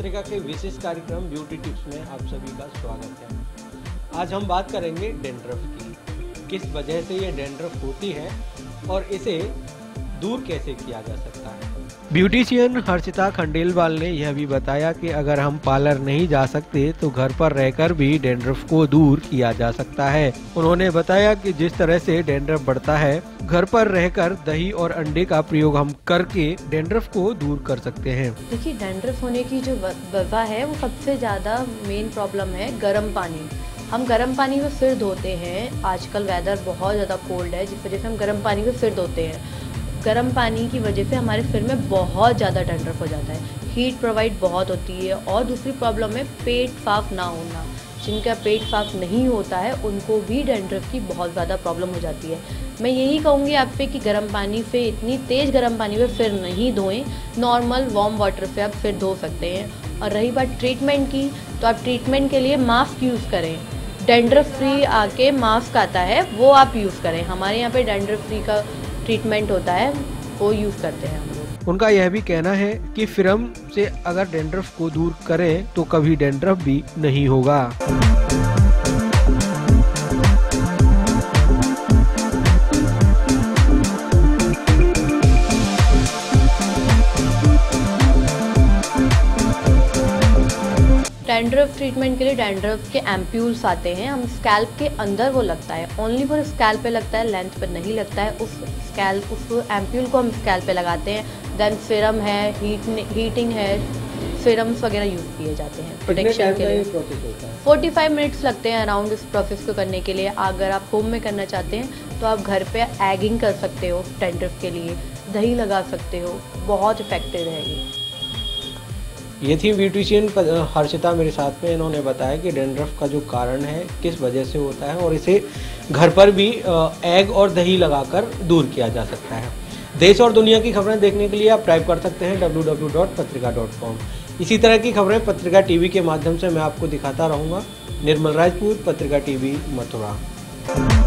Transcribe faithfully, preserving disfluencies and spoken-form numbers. पत्रिका के विशेष कार्यक्रम ब्यूटी टिप्स में आप सभी का स्वागत है। आज हम बात करेंगे डेंड्रफ की, किस वजह से ये डेंड्रफ होती है और इसे दूर कैसे किया जा सकता है। ब्यूटीशियन हर्षिता खंडेलवाल ने यह भी बताया कि अगर हम पार्लर नहीं जा सकते तो घर पर रहकर भी डेंड्रफ को दूर किया जा सकता है। उन्होंने बताया कि जिस तरह से डेंड्रफ बढ़ता है, घर पर रहकर दही और अंडे का प्रयोग हम करके डेंड्रफ को दूर कर सकते हैं। देखिए, डेंड्रफ होने की जो वजह है वो सबसे ज्यादा मेन प्रॉब्लम है गर्म पानी। हम गर्म पानी में सिर धोते हैं, आजकल वेदर बहुत ज़्यादा कोल्ड है, जिस वजह से हम गर्म पानी में सिर धोते हैं। गर्म पानी की वजह से हमारे सिर में बहुत ज़्यादा डेंड्रफ हो जाता है। हीट प्रोवाइड बहुत होती है और दूसरी प्रॉब्लम है पेट साफ ना होना। जिनका पेट साफ नहीं होता है उनको भी डेंड्रफ की बहुत ज़्यादा प्रॉब्लम हो जाती है। मैं यही कहूँगी आप पे कि गर्म पानी से, इतनी तेज़ गर्म पानी में फिर नहीं धोएं, नॉर्मल वार्म वाटर से आप फिर धो सकते हैं। और रही बात ट्रीटमेंट की, तो आप ट्रीटमेंट के लिए मास्क यूज़ करें। डेंड्रफ फ्री आके मास्क आता है, वो आप यूज़ करें। हमारे यहाँ पर डेंड्रफ फ्री का ट्रीटमेंट होता है, वो यूज़ करते हैं हम लोग। उनका यह भी कहना है कि फिरम से अगर डेंड्रफ को दूर करें तो कभी डेंड्रफ भी नहीं होगा। डेंड्रफ ट्रीटमेंट के लिए डेंड्रफ के एम्प्यूल्स आते हैं, हम स्कैल्प के अंदर वो लगता है, ओनली फॉर स्कैल्प पे लगता है, लेंथ पर नहीं लगता है। उस स्कैल्प उस एम्प्यूल को हम स्कैल्प पे लगाते हैं। देन सीरम है, हीट हीटिंग है, सीरम्स वगैरह यूज़ किए जाते हैं प्रोटेक्शन के लिए। फोर्टी फाइव मिनट्स लगते हैं अराउंड इस प्रोसेस को करने के लिए। अगर आप होम में करना चाहते हैं तो आप घर पर एगिंग कर सकते हो, डेंड्रफ के लिए दही लगा सकते हो, बहुत इफेक्टिव है ये। ये थी ब्यूटीशियन हर्षिता मेरे साथ में। इन्होंने बताया कि डेंड्रफ का जो कारण है, किस वजह से होता है और इसे घर पर भी एग और दही लगाकर दूर किया जा सकता है। देश और दुनिया की खबरें देखने के लिए आप टाइप कर सकते हैं W W W dot Patrika dot com. इसी तरह की खबरें पत्रिका टीवी के माध्यम से मैं आपको दिखाता रहूँगा। निर्मल राजपूत, पत्रिका टीवी, मथुरा।